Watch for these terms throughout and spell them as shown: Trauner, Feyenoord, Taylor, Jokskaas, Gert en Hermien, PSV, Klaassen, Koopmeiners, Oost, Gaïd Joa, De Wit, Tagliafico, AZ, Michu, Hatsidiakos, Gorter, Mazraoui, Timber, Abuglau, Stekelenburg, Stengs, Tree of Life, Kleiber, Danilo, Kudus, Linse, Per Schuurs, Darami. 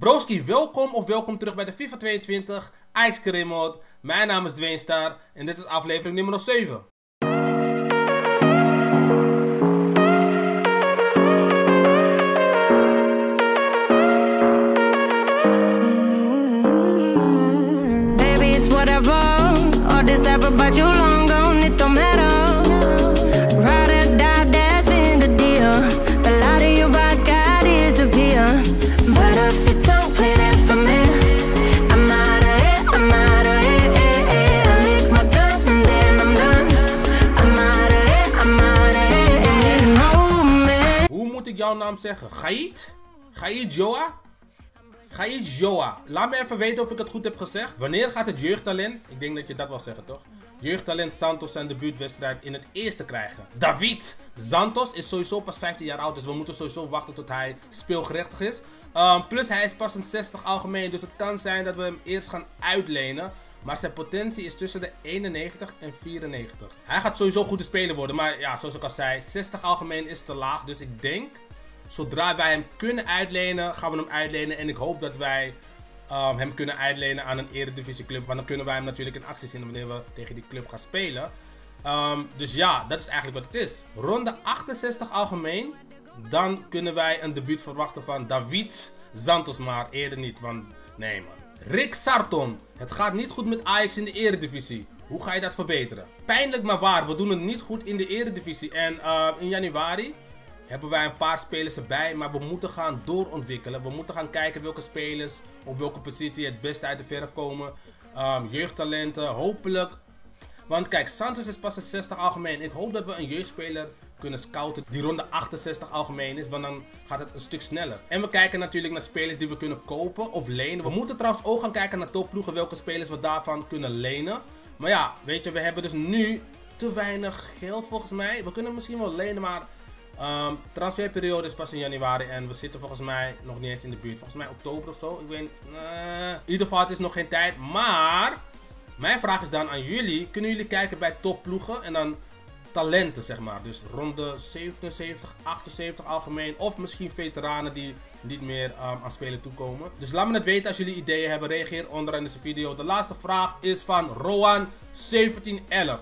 Broski, welkom of welkom terug bij de FIFA 22 Ajax Career Mode. Mijn naam is DwaNeStaR en dit is aflevering nummer 7. Baby, it's whatever. All this ever but you long gone, it don't matter. Jouw naam zeggen. Gaïd? Gaïd Joa? Gaïd Joa. Laat me even weten of ik het goed heb gezegd. Wanneer gaat het jeugdtalent, ik denk dat je dat wel zeggen toch? Jeugdtalent Santos zijn debuutwedstrijd in het eerste krijgen. David Santos is sowieso pas 15 jaar oud, dus we moeten sowieso wachten tot hij speelgerechtig is. Plus hij is pas een 60 algemeen, dus het kan zijn dat we hem eerst gaan uitlenen. Maar zijn potentie is tussen de 91 en 94. Hij gaat sowieso goede speler worden, maar ja, zoals ik al zei, 60 algemeen is te laag. Dus ik denk, zodra wij hem kunnen uitlenen, gaan we hem uitlenen. En ik hoop dat wij hem kunnen uitlenen aan een eredivisieclub. Want dan kunnen wij hem natuurlijk in actie zien wanneer we tegen die club gaan spelen. Dus ja, dat is eigenlijk wat het is. Ronde 68 algemeen. Dan kunnen wij een debuut verwachten van David Santos. Maar eerder niet, want nee man. Rick Sarton. Het gaat niet goed met Ajax in de eredivisie. Hoe ga je dat verbeteren? Pijnlijk maar waar, we doen het niet goed in de eredivisie. En in januari hebben wij een paar spelers erbij, maar we moeten gaan doorontwikkelen. We moeten gaan kijken welke spelers op welke positie het beste uit de verf komen. Jeugdtalenten, hopelijk. Want kijk, Santos is pas een 60 algemeen. Ik hoop dat we een jeugdspeler kunnen scouten die ronde 68 algemeen is, want dan gaat het een stuk sneller. En we kijken natuurlijk naar spelers die we kunnen kopen of lenen. We moeten trouwens ook gaan kijken naar topploegen, welke spelers we daarvan kunnen lenen. Maar ja, weet je, we hebben dus nu te weinig geld volgens mij. We kunnen misschien wel lenen, maar transferperiode is pas in januari en we zitten volgens mij nog niet eens in de buurt. Volgens mij oktober of zo, ik weet niet. In ieder geval, het is nog geen tijd, maar mijn vraag is dan aan jullie. Kunnen jullie kijken bij topploegen en dan talenten, zeg maar. Dus ronde 77, 78 algemeen. Of misschien veteranen die niet meer aan spelen toekomen. Dus laat me het weten als jullie ideeën hebben. Reageer onderaan deze video. De laatste vraag is van Roan1711.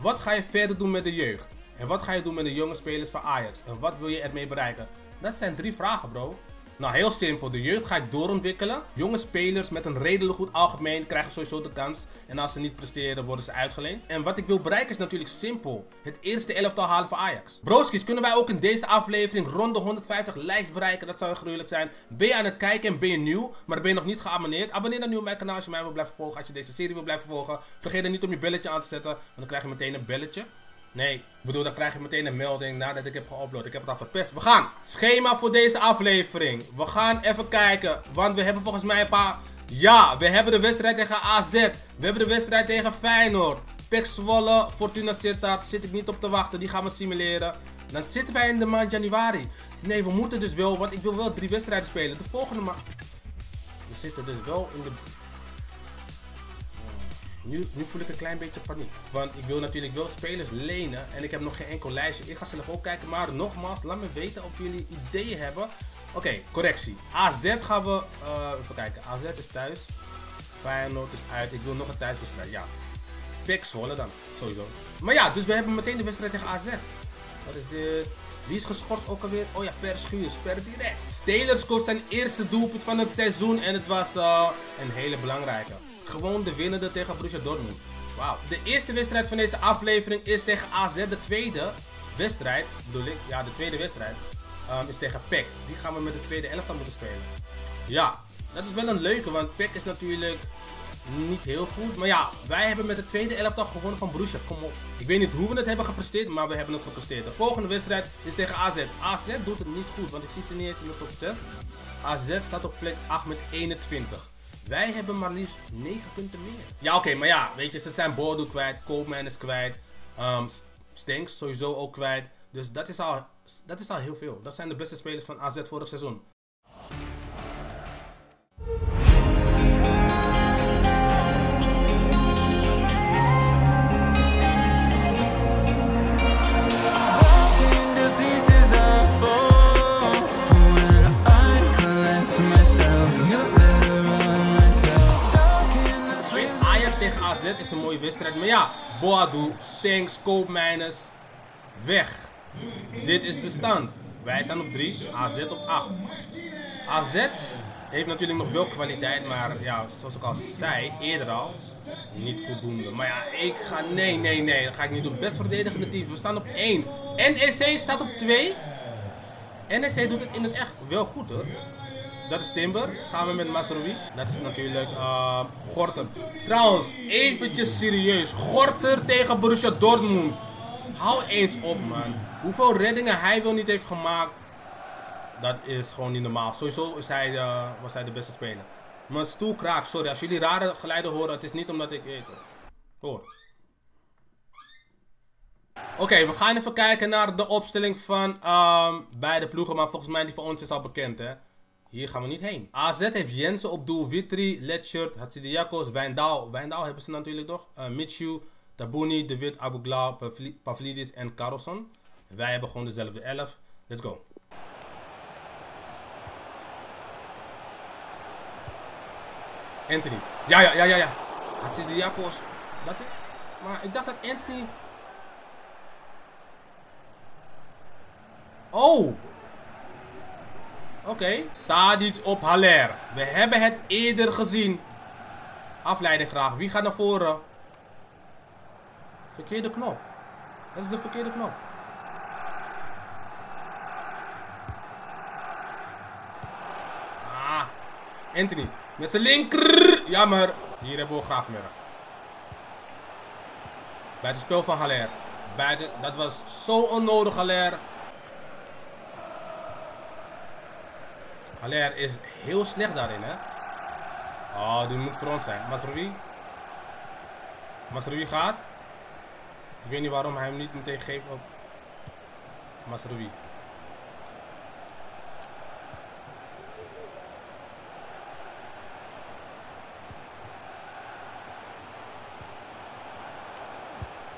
Wat ga je verder doen met de jeugd? En wat ga je doen met de jonge spelers van Ajax? En wat wil je ermee bereiken? Dat zijn drie vragen, bro. Nou, heel simpel. De jeugd ga ik doorontwikkelen. Jonge spelers met een redelijk goed algemeen krijgen sowieso de kans. En als ze niet presteren, worden ze uitgeleend. En wat ik wil bereiken is natuurlijk simpel. Het eerste elftal halen van Ajax. Broskies, kunnen wij ook in deze aflevering rond de 150 likes bereiken? Dat zou gruwelijk zijn. Ben je aan het kijken en ben je nieuw, maar ben je nog niet geabonneerd? Abonneer dan nu op mijn kanaal als je mij wil blijven volgen. Als je deze serie wil blijven volgen. Vergeet dan niet om je belletje aan te zetten, want dan krijg je meteen een belletje. Nee, ik bedoel, dan krijg je meteen een melding nadat ik heb geüpload. Ik heb het al verpest. We gaan. Schema voor deze aflevering. We gaan even kijken, want we hebben volgens mij een paar... Ja, we hebben de wedstrijd tegen AZ. We hebben de wedstrijd tegen Feyenoord. PEC Zwolle, Fortuna Sittard. Zit ik niet op te wachten, die gaan we simuleren. Dan zitten wij in de maand januari. Nee, we moeten dus wel, want ik wil wel 3 wedstrijden spelen. De volgende maand... We zitten dus wel in de... Nu voel ik een klein beetje paniek. Want ik wil natuurlijk wel spelers lenen. En ik heb nog geen enkel lijstje. Ik ga zelf ook kijken. Maar nogmaals, laat me weten of jullie ideeën hebben. Oké, correctie. AZ gaan we... even kijken. AZ is thuis. Feyenoord is uit. Ik wil nog een thuiswedstrijd. Ja. PEC Zwolle dan. Sowieso. Maar ja, dus we hebben meteen de wedstrijd tegen AZ. Wat is dit? Wie is geschorst ook alweer? Oh ja, Per Schuurs. Per direct. Taylor scoort zijn eerste doelpunt van het seizoen. En het was een hele belangrijke. Gewoon de winnende tegen Borussia Dortmund. Wauw. De eerste wedstrijd van deze aflevering is tegen AZ. De tweede wedstrijd, bedoel ik, ja, de tweede wedstrijd is tegen PEC. Die gaan we met de tweede elftal moeten spelen. Ja, dat is wel een leuke, want PEC is natuurlijk niet heel goed. Maar ja, wij hebben met de tweede elftal gewonnen van Borussia. Kom op. Ik weet niet hoe we het hebben gepresteerd, maar we hebben het gepresteerd. De volgende wedstrijd is tegen AZ. AZ doet het niet goed, want ik zie ze niet eens in de top 6. AZ staat op plek 8 met 21. Wij hebben maar liefst 9 punten meer. Ja, oké, maar ja, weet je, ze zijn Bordeaux kwijt, Coleman is kwijt, Stenks sowieso ook kwijt. Dus dat is al heel veel. Dat zijn de beste spelers van AZ vorig seizoen. AZ is een mooie wedstrijd. Maar ja, Boadu, Stengs, Koopmeiners, weg. Dit is de stand. Wij staan op 3, AZ op 8. AZ heeft natuurlijk nog wel kwaliteit, maar ja, zoals ik al zei, eerder al, niet voldoende. Maar ja, ik ga, nee, dat ga ik niet doen. Best verdedigende team, we staan op 1. NEC staat op 2. NEC doet het in het echt wel goed hoor. Dat is Timber, samen met Mazraoui. Dat is natuurlijk Gorter. Trouwens, eventjes serieus. Gorter tegen Borussia Dortmund. Hou eens op man. Hoeveel reddingen hij wel niet heeft gemaakt. Dat is gewoon niet normaal. Sowieso is hij, was hij de beste speler. Mijn stoel kraakt, sorry. Als jullie rare geluiden horen, het is niet omdat ik weet het. Hoor. Oké, we gaan even kijken naar de opstelling van beide ploegen. Maar volgens mij die van ons is al bekend hè. Hier gaan we niet heen. AZ heeft Jensen op doel, Witry, Letchert, Hatsidiakos, Wijndal. Wijndal hebben ze natuurlijk nog. Michu, Tabouni, De Wit, Abuglau, Pavlidis en Carlson. Wij hebben gewoon dezelfde 11. Let's go. Antony. Ja. Hatsidiakos. Dat is... Maar ik dacht dat Antony... Oh! Oké. Tadic op Haller. We hebben het eerder gezien. Afleiding graag. Wie gaat naar voren? Verkeerde knop. Dat is de verkeerde knop. Ah. Antony. Met zijn linker. Jammer. Hier hebben we Graafmerk. Buitenspel van Haller. Buiten. Dat was zo onnodig Haller. Haller is heel slecht daarin, hè. Oh, die moet voor ons zijn. Mazraoui. Mazraoui gaat. Ik weet niet waarom hij hem niet meteen geeft op Mazraoui.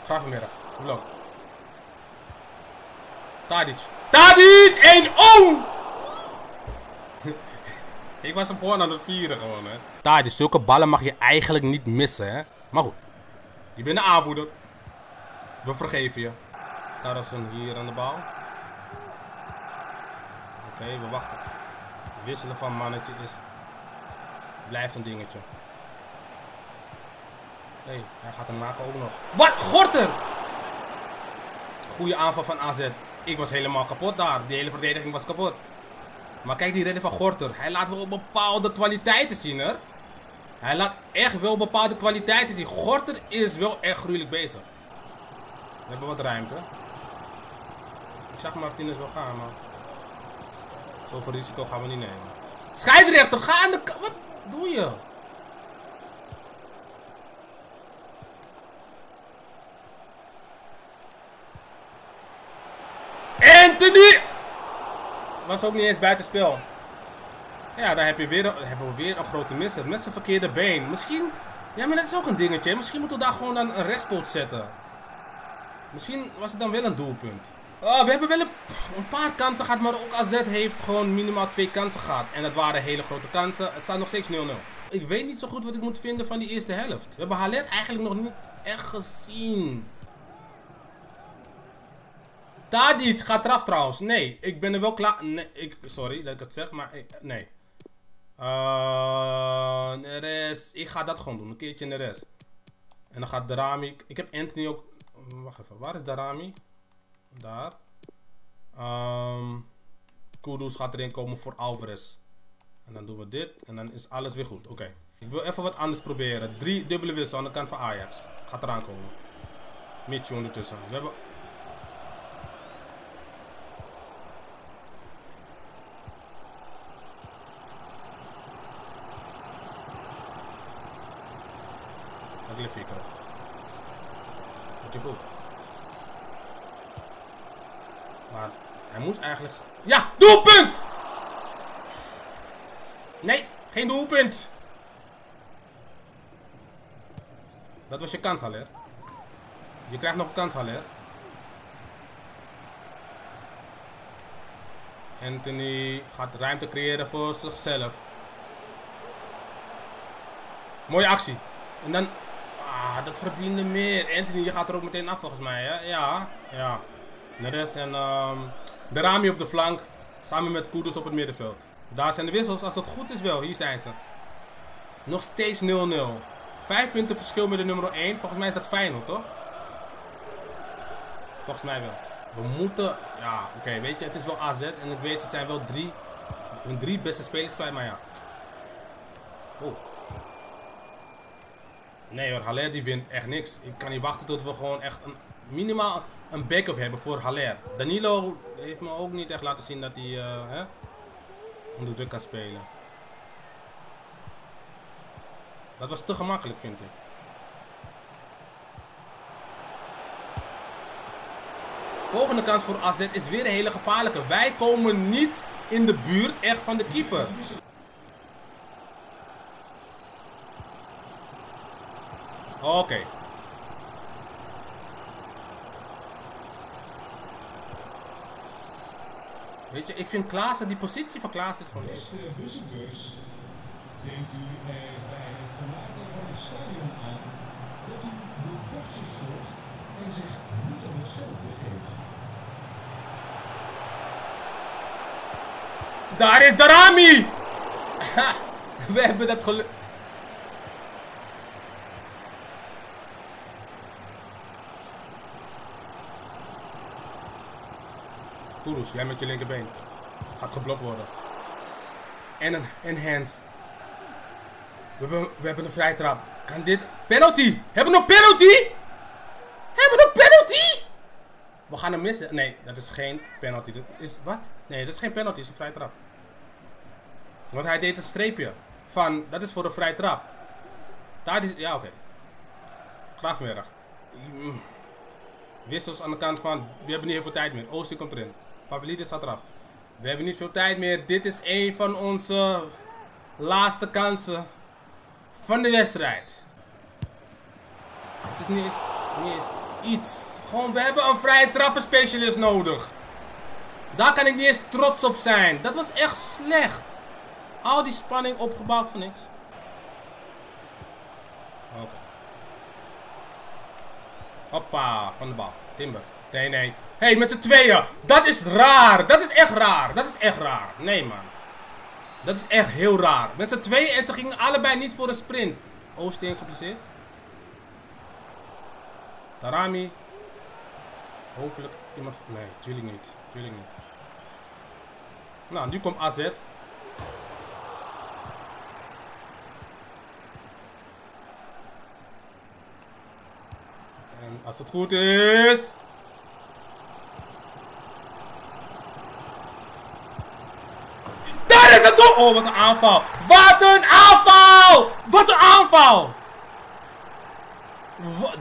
Gravenberg, geblokt. Tadic. Tadic! 1-0! Oh! Ik was hem gewoon aan het vieren gewoon hè. Tadic, zulke ballen mag je eigenlijk niet missen hè. Maar goed. Je bent de aanvoerder. We vergeven je. Carlsen hier aan de bal. Oké, we wachten. Wisselen van mannetje is... Blijft een dingetje. Hé, hij gaat hem maken ook nog. Wat? Gorter! Goeie aanval van AZ. Ik was helemaal kapot daar. De hele verdediging was kapot. Maar kijk die redding van Gorter. Hij laat wel bepaalde kwaliteiten zien, hè. Hij laat echt wel bepaalde kwaliteiten zien. Gorter is wel echt gruwelijk bezig. We hebben wat ruimte. Ik zag Martinez wel gaan, maar... Zoveel risico gaan we niet nemen. Scheidsrechter, ga aan de kant. Wat doe je? Antony! Was ook niet eens buitenspel. Ja, daar heb je weer, hebben we weer een grote misser. Met zijn verkeerde been. Misschien... Ja, maar dat is ook een dingetje. Misschien moeten we daar gewoon dan een rechtspoot zetten. Misschien was het dan wel een doelpunt. Oh, we hebben wel een paar kansen gehad. Maar ook AZ heeft gewoon minimaal 2 kansen gehad. En dat waren hele grote kansen. Het staat nog steeds 0-0. Ik weet niet zo goed wat ik moet vinden van die eerste helft. We hebben Haller eigenlijk nog niet echt gezien. Tadic gaat eraf trouwens. Nee, ik ben er wel klaar. Nee, sorry dat ik het zeg, maar nee. Neres. Ik ga dat gewoon doen. Een keertje Neres. En dan gaat Darami. Ik heb Antony ook. Wacht even. Waar is Darami? Daar. Kudus gaat erin komen voor Alvarez. En dan doen we dit. En dan is alles weer goed. Oké. Ik wil even wat anders proberen. 3 dubbele wissel aan de kant van Ajax. Gaat eraan komen. Mitje ondertussen. We hebben... Fikker. Dat is goed. Maar hij moest eigenlijk... Ja! Doelpunt! Nee! Geen doelpunt! Dat was je kans, Haller. Je krijgt nog een kans, Haller. Antony gaat ruimte creëren voor zichzelf. Mooie actie. En dan... Ja, dat verdiende meer. Antony, je gaat er ook meteen af volgens mij, hè? Ja, ja. Neres en Darami op de flank. Samen met Kudus op het middenveld. Daar zijn de wissels, als dat goed is wel. Hier zijn ze. Nog steeds 0-0. 5 punten verschil met de nummer 1. Volgens mij is dat Feyenoord, toch? Volgens mij wel. We moeten... Ja, oké, weet je, het is wel AZ. En ik weet, het zijn wel drie... Hun drie beste spelers kwijt, maar ja. Oh. Nee hoor, Haller die wint echt niks. Ik kan niet wachten tot we gewoon echt een, minimaal een backup hebben voor Haller. Danilo heeft me ook niet echt laten zien dat hij onder druk kan spelen. Dat was te gemakkelijk, vind ik. Volgende kans voor AZ is weer een hele gevaarlijke. Wij komen niet in de buurt echt van de keeper. Oké. Weet je, ik vind Klaassen, die positie van Klaassen is gewoon... Beste bussendeurs, denkt u er bij het verlaten van het stadion aan dat u de bordjes volgt en zich niet op het veld begeeft. Daar is Darami! Ha, we hebben dat geluk... Kudus, jij met je linkerbeen. Gaat geblokt worden. En een hands. We hebben een vrije trap. Kan dit... Penalty! Hebben we nog penalty? Hebben we nog penalty? We gaan hem missen. Nee, dat is geen penalty. Dat is... Wat? Nee, dat is geen penalty. Dat is een vrije trap. Want hij deed een streepje. Van, dat is voor een vrije trap. Daar is... Ja, oké. Graafmiddag. Wissels aan de kant van... We hebben niet heel veel tijd meer. Oost komt erin. Pavlidis gaat eraf. We hebben niet veel tijd meer. Dit is een van onze laatste kansen van de wedstrijd. Het is niet eens iets. Gewoon, we hebben een vrije trappenspecialist nodig. Daar kan ik niet eens trots op zijn. Dat was echt slecht. Al die spanning opgebouwd voor niks. Oké. Hoppa, van de bal. Timber. Nee, nee. Hé, met z'n tweeën. Dat is raar. Dat is echt raar. Dat is echt raar. Nee, man. Dat is echt heel raar. Met z'n tweeën en ze gingen allebei niet voor een sprint. Oost geblesseerd. Darami. Hopelijk iemand... Nee, tuurlijk niet. Tuurlijk niet. Nou, nu komt AZ. En als het goed is... Daar is het doel! Oh, wat een aanval! Wat een aanval! Wat een aanval!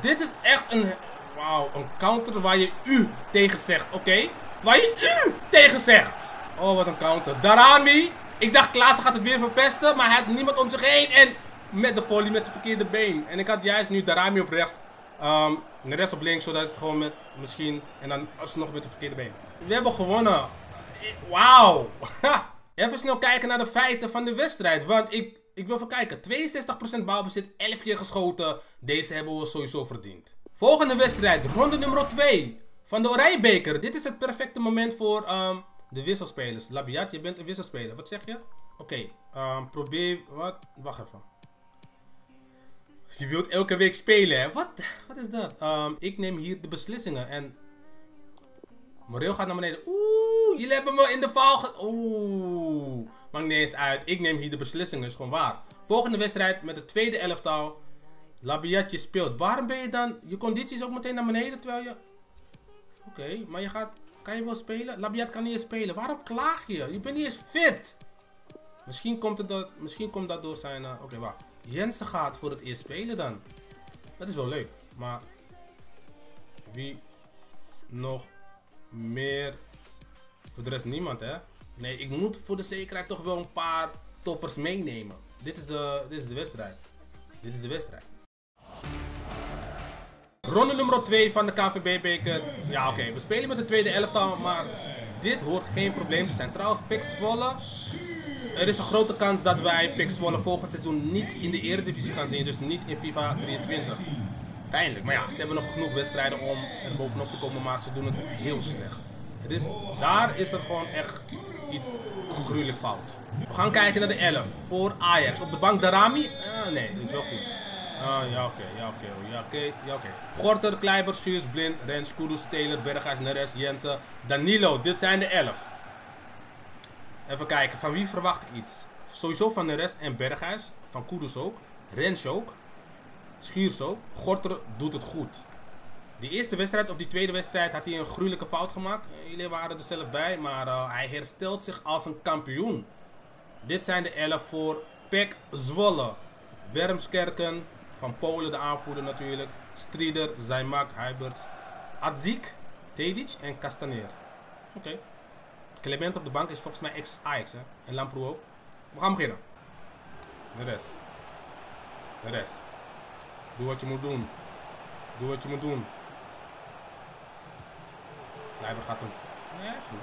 Dit is echt een... Wauw, een counter waar je u tegen zegt, oké? Waar je u tegen zegt! Oh, wat een counter. Darami! Ik dacht Klaassen gaat het weer verpesten, maar hij had niemand om zich heen. En met de volley, met zijn verkeerde been. En ik had juist nu Darami op rechts... Neres op links, zodat ik gewoon met misschien en dan alsnog met de verkeerde been. We hebben gewonnen. Wauw. Even snel kijken naar de feiten van de wedstrijd, want ik wil even kijken. 62% balbezit, 11 keer geschoten. Deze hebben we sowieso verdiend. Volgende wedstrijd, ronde nummer 2 van de Oranjebeker. Dit is het perfecte moment voor de wisselspelers. Labiat, je bent een wisselspeler. Wat zeg je? Oké, probeer wat. Wacht even. Je wilt elke week spelen, hè? Wat is dat? Ik neem hier de beslissingen en... Moreel gaat naar beneden. Oeh, jullie hebben me in de val ge... Oeh, maakt niet eens uit. Ik neem hier de beslissingen, is gewoon waar. Volgende wedstrijd met de tweede elftal. Labiatje speelt. Waarom ben je dan... Je conditie is ook meteen naar beneden, terwijl je... Oké, maar je gaat... Kan je wel spelen? Labiat kan niet eens spelen. Waarom klaag je? Je bent niet eens fit. Misschien komt dat door zijn... Oké, wacht. Jensen gaat voor het eerst spelen dan. Dat is wel leuk. Maar wie nog meer? Voor de rest niemand, hè? Nee, ik moet voor de zekerheid toch wel een paar toppers meenemen. Dit is de wedstrijd. Dit is de wedstrijd. Ronde nummer 2 van de KVB-beker. Ja, oké. We spelen met de tweede elftal, maar dit hoort geen probleem te zijn. Trouwens, Pek Zwolle. Er is een grote kans dat wij PEC Zwolle volgend seizoen niet in de Eredivisie gaan zien, dus niet in FIFA 23. Pijnlijk, maar ja, ze hebben nog genoeg wedstrijden om er bovenop te komen, maar ze doen het heel slecht. Dus daar is er gewoon echt iets gruwelijk fout. We gaan kijken naar de 11 voor Ajax. Op de bank Darami? Nee, dat is wel goed. Ja, oké. Gorter, Kleiber, Schuurs, Blind, Rens, Kudus, Taylor, Berghuis, Neres, Jensen, Danilo. Dit zijn de 11. Even kijken, van wie verwacht ik iets? Sowieso van Neres en Berghuis. Van Kudus ook. Rens ook. Schuurs ook. Gorter doet het goed. Die eerste wedstrijd of die tweede wedstrijd had hij een gruwelijke fout gemaakt. Jullie waren er zelf bij, maar hij herstelt zich als een kampioen. Dit zijn de 11 voor PEC Zwolle. Wermskerken, Van Polen de aanvoerder natuurlijk. Strieder, Zaymak, Huiberts, Atzik, Tadic en Castaneer. Oké. Clement op de bank is volgens mij ex-Ajax, hè? En Lamproe ook. We gaan beginnen. De rest. Doe wat je moet doen. Kleiber gaat hem... Nee, even niet.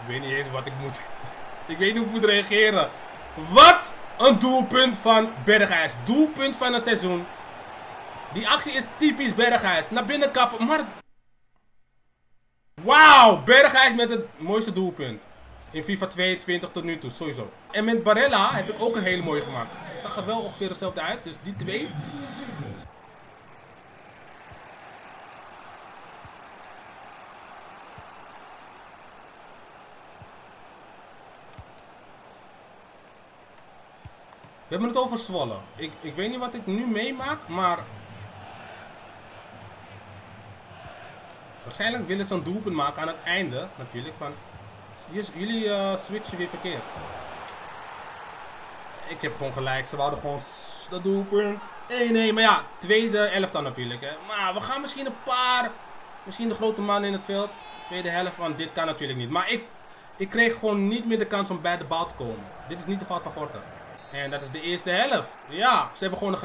Ik weet niet eens wat ik moet... Ik weet niet hoe ik moet reageren. Wat een doelpunt van Berghuis. Doelpunt van het seizoen. Die actie is typisch Berghuis. Naar binnen kappen, maar... Wauw, Berghuis met het mooiste doelpunt. In FIFA 22 tot nu toe, sowieso. En met Barella heb ik ook een hele mooie gemaakt. Zag er wel ongeveer hetzelfde uit, dus die twee. We hebben het over Zwolle. Ik weet niet wat ik nu meemaak, maar... Waarschijnlijk willen ze een doelpunt maken aan het einde, natuurlijk, van... Jullie switchen weer verkeerd. Ik heb gewoon gelijk, ze wouden gewoon dat doelpunt. Nee, maar ja, tweede helft dan natuurlijk, hè. Maar we gaan misschien een paar... Misschien de grote man in het veld. Tweede helft, want dit kan natuurlijk niet. Maar ik kreeg gewoon niet meer de kans om bij de bal te komen. Dit is niet de fout van Gorter. En dat is de eerste helft. Ja, ze hebben gewoon een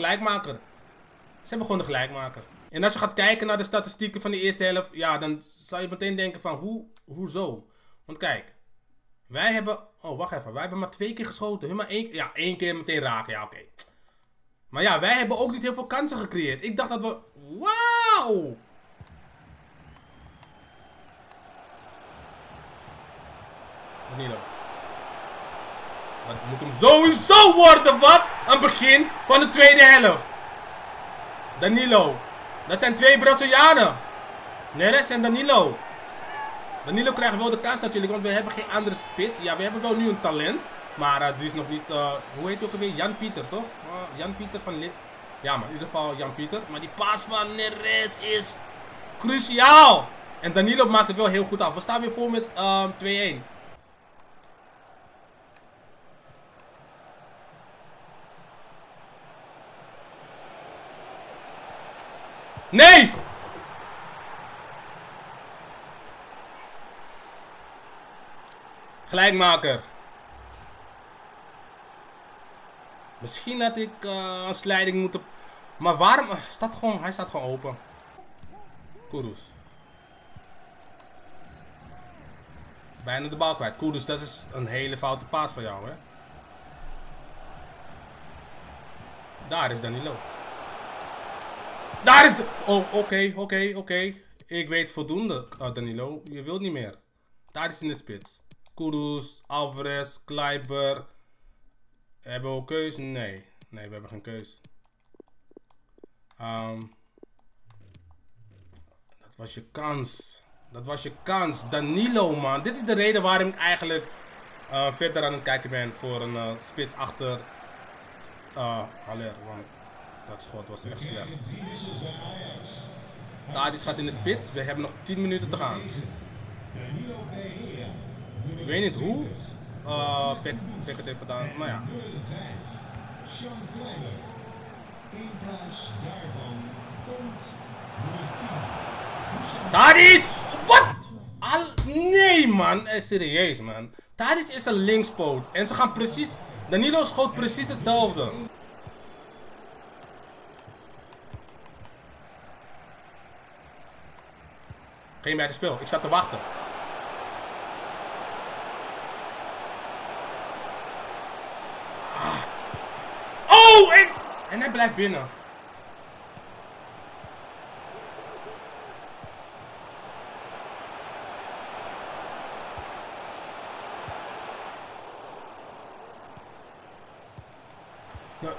gelijkmaker. En als je gaat kijken naar de statistieken van de eerste helft, ja, dan zou je meteen denken van, hoezo? Want kijk, wij hebben... Oh, wacht even. Wij hebben maar 2 keer geschoten. Hun maar 1... Ja, 1 keer meteen raken. Ja, oké. Maar ja, wij hebben ook niet heel veel kansen gecreëerd. Ik dacht dat we... Wauw! Danilo. Dat moet hem sowieso worden. Wat een begin van de tweede helft. Danilo. Dat zijn 2 Brazilianen. Neres en Danilo. Danilo krijgt wel de kans natuurlijk, want we hebben geen andere spits. Ja, we hebben wel nu een talent, maar die is nog niet... hoe heet ook alweer? Jan-Pieter, toch? Jan-Pieter van Lid... Ja, maar in ieder geval Jan-Pieter. Maar die paas van Neres is cruciaal. En Danilo maakt het wel heel goed af. We staan weer voor met 2-1. Nee! Gelijkmaker. Misschien had ik een slijding moeten... Maar waarom... Hij staat gewoon open. Kudus. Bijna de bal kwijt. Kudus, dat is een hele foute paas van jou, hè. Daar is Danilo. Daar is de... Oh, oké. Ik weet voldoende, Danilo. Je wilt niet meer. Daar is in de spits. Kudus, Alvarez, Kleiber. Hebben we keus? Nee, we hebben geen keus. Dat was je kans. Danilo, man. Dit is de reden waarom ik eigenlijk verder aan het kijken ben voor een spits achter Haller. Want dat schot was echt slecht. Tadic gaat in de spits. We hebben nog 10 minuten te gaan. Ik weet niet hoe Pek het heeft gedaan, maar ja. Tadic! Wat? Nee, man. Serieus, man. Tadic is een linkspoot. En ze gaan precies... Danilo schoot precies hetzelfde. Geen buitenspel. Ik zat te wachten. En hij blijft binnen. Nou,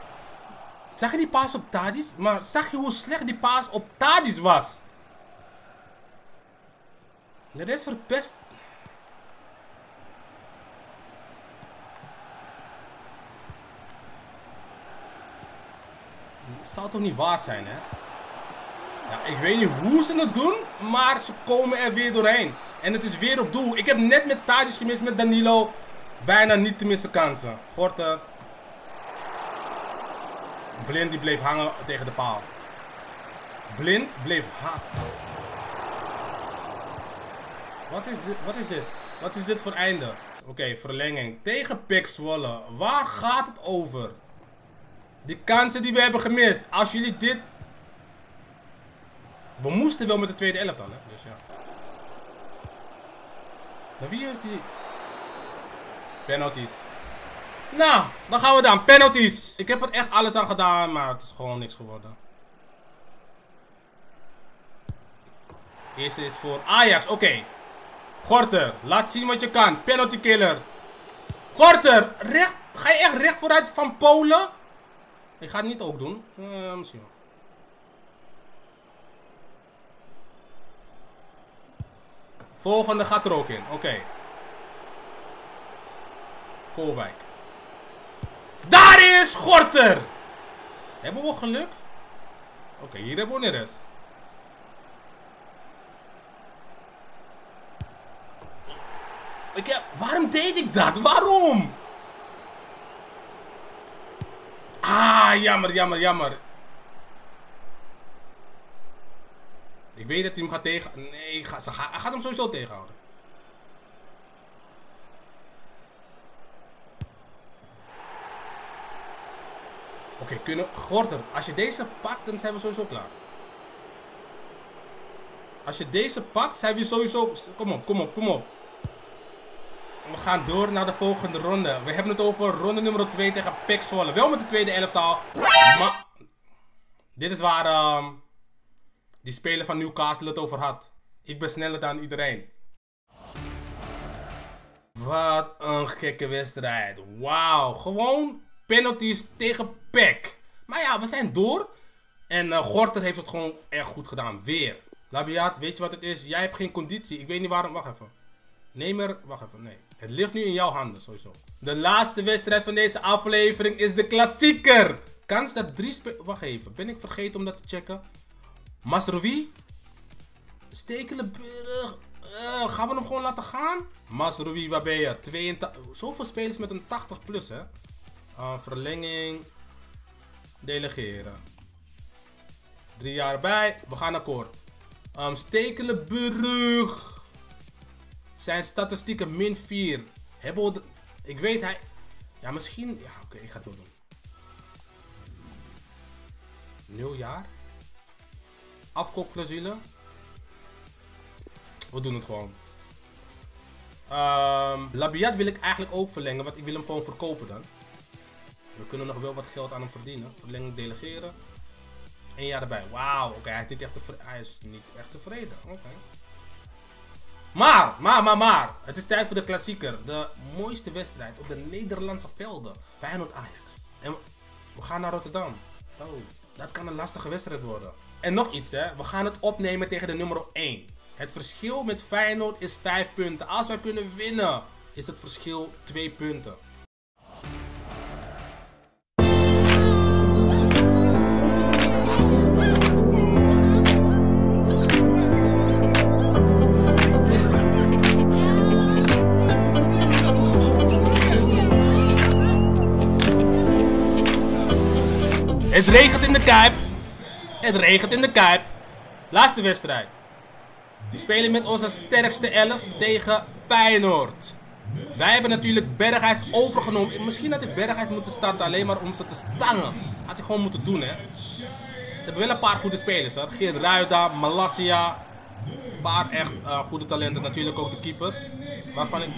zag je die paas op Tadic? Maar zag je hoe slecht die paas op Tadic was? De rest verpest. Het zou toch niet waar zijn, hè? Ja, ik weet niet hoe ze het doen, maar ze komen er weer doorheen. En het is weer op doel. Ik heb net met Tadic gemist, met Danilo. Bijna niet te missen kansen. Gorter. Blind die bleef hangen tegen de paal. Blind bleef hangen. Wat is dit voor einde? Oké, verlenging. Tegen PEC Zwolle. Waar gaat het over? Die kansen die we hebben gemist. Als jullie dit... We moesten wel met de tweede elftal, hè? Dus ja. Maar wie is die... Penalties. Nou, dan gaan we dan. Penalties. Ik heb er echt alles aan gedaan, maar het is gewoon niks geworden. Eerste is voor Ajax. Oké. Gorter, laat zien wat je kan. Penalty killer. Gorter, recht. Ga je echt recht vooruit van Polen? Ik ga het niet ook doen. Misschien wel. Volgende gaat er ook in. Oké. Koolwijk. Daar is Gorter! Hebben we geluk? Oké, hier hebben we Neres. Waarom deed ik dat? Waarom? Ah, jammer. Ik weet dat hij hem gaat tegen... Nee, hij gaat hem sowieso tegenhouden. Oké, kunnen... Gorter, als je deze pakt, dan zijn we sowieso klaar. Als je deze pakt, zijn we sowieso... Kom op. We gaan door naar de volgende ronde. We hebben het over ronde nummer 2 tegen PEC Zwolle. Wel met de tweede elftal. Maar dit is waar die speler van Newcastle het over had. Ik ben sneller dan iedereen. Wat een gekke wedstrijd. Wauw. Gewoon penalties tegen PEC. Maar ja, we zijn door. En Gorter heeft het gewoon echt goed gedaan. Weer. Labiat, weet je wat het is? Jij hebt geen conditie. Ik weet niet waarom. Wacht even. Nee. Het ligt nu in jouw handen, sowieso. De laatste wedstrijd van deze aflevering is de klassieker. Kans dat 3 spelers... Wacht even, ben ik vergeten om dat te checken? Mazraoui? Stekelenburg? Gaan we hem gewoon laten gaan? Mazraoui, waar ben je? 82... Zoveel spelers met een 80 plus, hè? Verlenging. Delegeren. 3 jaar erbij. We gaan akkoord. Stekelenburg... Zijn statistieken min 4. Hebben we de... Ik weet hij... Ja, misschien... Ja, oké, ik ga het wel doen. 0 jaar. Afkoopclausule. We doen het gewoon. Labiat wil ik eigenlijk ook verlengen, want ik wil hem gewoon verkopen dan. We kunnen nog wel wat geld aan hem verdienen. Verlenging delegeren. 1 jaar erbij. Wauw, oké, hij is niet echt tevreden. Oké. Maar. Het is tijd voor de klassieker. De mooiste wedstrijd op de Nederlandse velden. Feyenoord Ajax. En we gaan naar Rotterdam. Oh, dat kan een lastige wedstrijd worden. En nog iets, hè. We gaan het opnemen tegen de nummer 1. Het verschil met Feyenoord is 5 punten. Als wij kunnen winnen, is het verschil 2 punten. Het regent in de Kuip. Laatste wedstrijd. Die spelen met onze sterkste 11 tegen Feyenoord. Wij hebben natuurlijk Berghuis overgenomen. Misschien had ik Berghuis moeten starten alleen maar om ze te stangen. Had ik gewoon moeten doen, hè. Ze hebben wel een paar goede spelers, hoor. Geert Ruida, Malassia. Een paar echt goede talenten. Natuurlijk ook de keeper. Waarvan ik...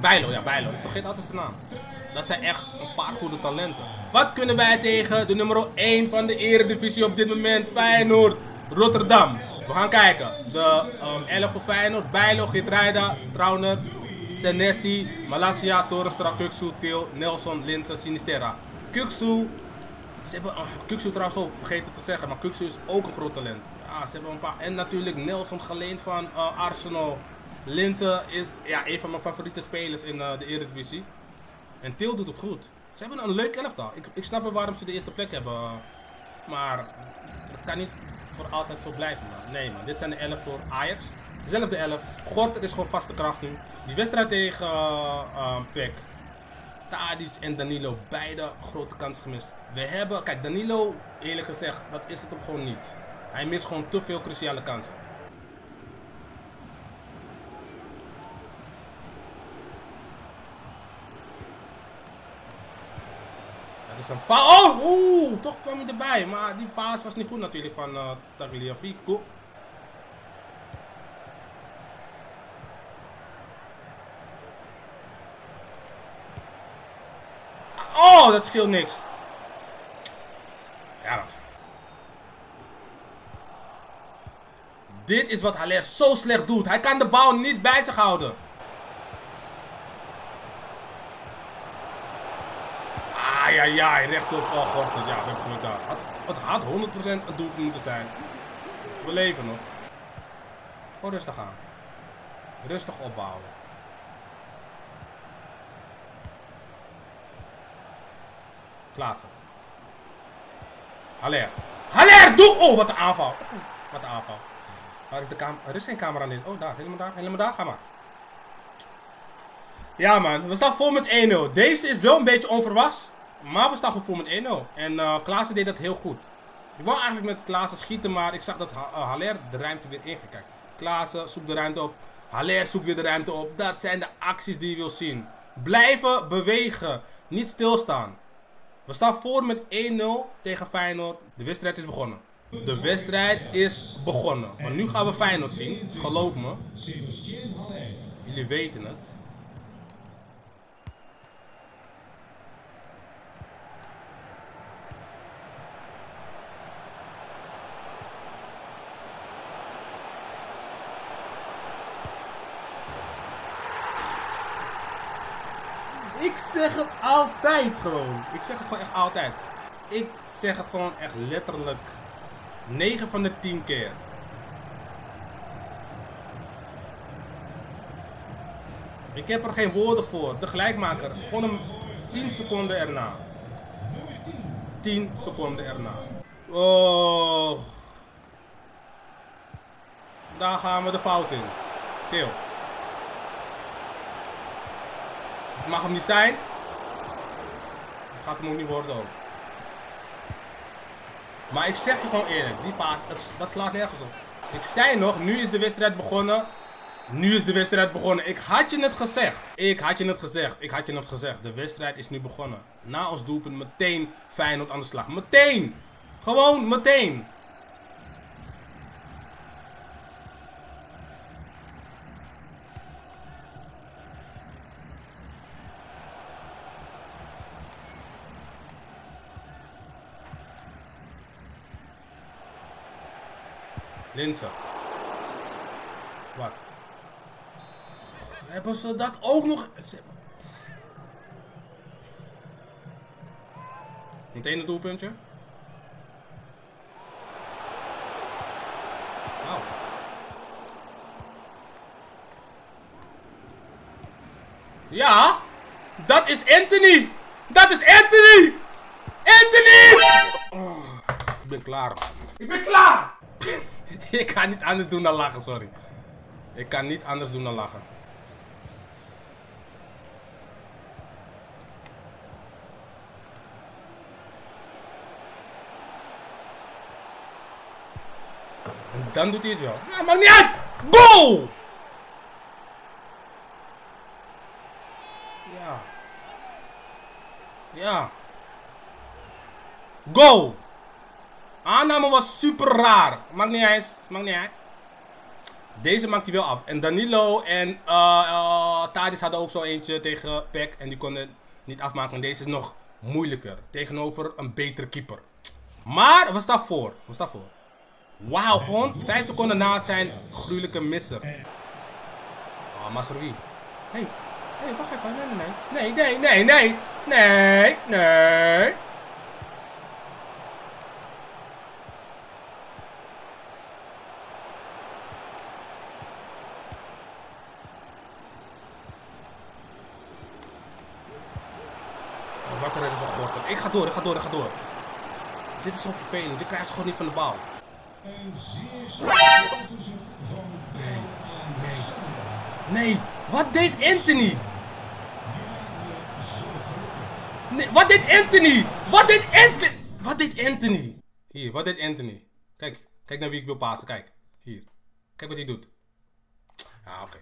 Bijlo, ja, Bijlo. Ik vergeet altijd zijn naam. Dat zijn echt een paar goede talenten. Wat kunnen wij tegen de nummer 1 van de eredivisie op dit moment? Feyenoord, Rotterdam. We gaan kijken. De 11 voor Feyenoord. Bijlo, Geertruida, Trauner, Senesi, Malassia, Torenstra, Kuksu, Til, Nelson, Linse, Sinisterra. Kuksu. Ze hebben Kuksu trouwens ook vergeten te zeggen. Maar Kuksu is ook een groot talent. Ja, ze hebben een paar. En natuurlijk Nelson geleend van Arsenal. Linse is ja, een van mijn favoriete spelers in de eredivisie. En Til doet het goed. Ze hebben een leuk elftal. Ik snap wel waarom ze de eerste plek hebben. Maar het kan niet voor altijd zo blijven, man. Nee, man. Dit zijn de 11 voor Ajax. Zelfde 11. Gorter is gewoon vaste kracht nu. Die wedstrijd tegen Peck. Tadic en Danilo. Beide grote kansen gemist. We hebben... Kijk, Danilo, eerlijk gezegd, dat is het hem gewoon niet. Hij mist gewoon te veel cruciale kansen. Dat is een fout. Oh! Oeh! Toch kwam hij erbij. Maar die paas was niet goed natuurlijk van Tagliafico. Oh! Dat scheelt niks. Ja. Dit is wat Haller zo slecht doet. Hij kan de bal niet bij zich houden. Ja, ja, rechtop. Oh, Gorter. Ja, we hebben geluk daar. Het had 100% een doelpunt moeten zijn. We leven nog. Oh, rustig aan. Rustig opbouwen. Klaassen. Haller. Haller, doe! Oh, wat een aanval. Oh, wat een aanval. Waar is de camera? Er is geen camera in. Oh, daar. Helemaal daar. Helemaal daar. Ga maar. Ja, man. We staan vol met 1-0. Deze is wel een beetje onverwachts. Maar we staan vol met 1-0. En Klaassen deed dat heel goed. Ik wou eigenlijk met Klaassen schieten. Maar ik zag dat Haller de ruimte weer inging. Kijk, Klaassen zoekt de ruimte op. Haller zoekt weer de ruimte op. Dat zijn de acties die je wil zien. Blijven bewegen. Niet stilstaan. We staan voor met 1-0 tegen Feyenoord. De wedstrijd is begonnen. De wedstrijd is begonnen. Maar nu gaan we Feyenoord zien. Geloof me. Jullie weten het. Ik zeg het altijd gewoon. Ik zeg het gewoon echt altijd. Ik zeg het gewoon echt letterlijk 9 van de 10 keer. Ik heb er geen woorden voor. De gelijkmaker. Gewoon een 10 seconden erna. 10 seconden erna. Oh. Daar gaan we de fout in. Til. Het mag hem niet zijn. Het gaat hem ook niet worden ook. Maar ik zeg je gewoon eerlijk. Die paas, dat slaat nergens op. Ik zei nog, nu is de wedstrijd begonnen. Nu is de wedstrijd begonnen. Ik had je het gezegd. Ik had je het gezegd. Ik had je het gezegd. De wedstrijd is nu begonnen. Na ons doelpunt meteen Feyenoord aan de slag. Meteen. Gewoon meteen. Linse. Wat? Hebben ze dat ook nog? Meteen het doelpuntje. Nou. Ja. Dat is Antony. Dat is Antony. Antony. Oh, ik ben klaar. Ik ben klaar. Ik kan niet anders doen dan lachen, sorry. Ik kan niet anders doen dan lachen. En dan doet hij het wel. Ja, maakt niet uit! Goal! Ja. Ja. Goal! Aanname was super raar. Maakt niet uit. Maakt niet uit. Deze maakt hij wel af. En Danilo en Tadic hadden ook zo eentje tegen Peck. En die konden Niet afmaken, want deze is nog moeilijker. Tegenover een betere keeper. Maar we staan voor. We staan voor. Wauw, gewoon 5 seconden na zijn gruwelijke misser. Oh, Mazraoui. Hé, hey, wacht even. Nee. Wat een redding van Gorter. Ik ga door, ik ga door. Dit is zo vervelend. Dit krijg je gewoon niet van de bal. Nee. Wat deed Antony? Wat deed Antony? Hier, wat deed Antony? Kijk, kijk naar wie ik wil passen. Kijk, hier. Kijk wat hij doet. Ah, oké.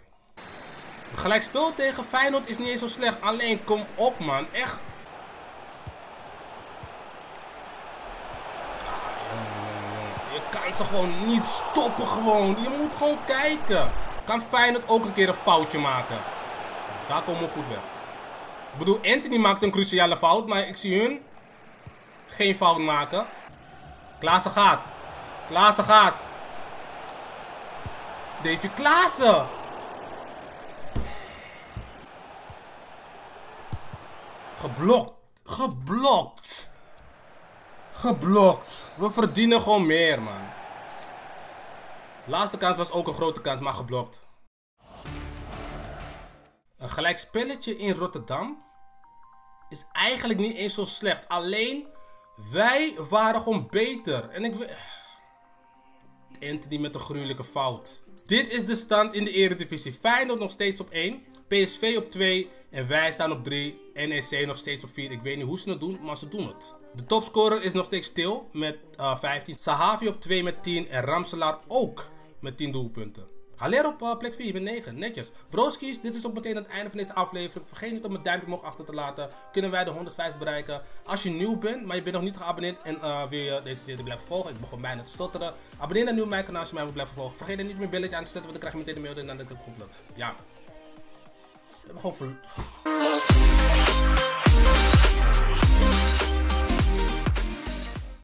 Gelijk speel tegen Feyenoord is niet eens zo slecht. Alleen, kom op man, echt. Kan ze gewoon niet stoppen gewoon. Je moet gewoon kijken. Kan Feyenoord ook een keer een foutje maken? Daar komen we goed weg. Ik bedoel, Antony maakt een cruciale fout. Maar ik zie hun geen fout maken. Klaassen gaat. David Klaassen. Geblokt. Geblokt. We verdienen gewoon meer, man. Laatste kans was ook een grote kans, maar geblokt. Een gelijk spelletje in Rotterdam is eigenlijk niet eens zo slecht. Alleen, wij waren gewoon beter. En ik weet... Antony met een gruwelijke fout. Dit is de stand in de Eredivisie. Feyenoord nog steeds op 1. PSV op 2. En wij staan op 3. NEC nog steeds op 4. Ik weet niet hoe ze het doen, maar ze doen het. De topscorer is nog steeds stil met 15. Sahavi op 2 met 10. En Ramselaar ook met 10 doelpunten. Haller op plek 4 met 9. Netjes. Broskies, dit is ook meteen aan het einde van deze aflevering. Vergeet niet om een duimpje omhoog achter te laten. Kunnen wij de 105 bereiken. Als je nieuw bent, maar je bent nog niet geabonneerd. En wil je deze serie blijven volgen. Ik begon bijna te stotteren. Abonneer dan nu op mijn kanaal als je mij wilt blijven volgen. Vergeet dan niet mijn belletje aan te zetten. Want dan krijg je meteen de mail en dan denk ik dat ik het goed heb. Ja. We hebben gewoon...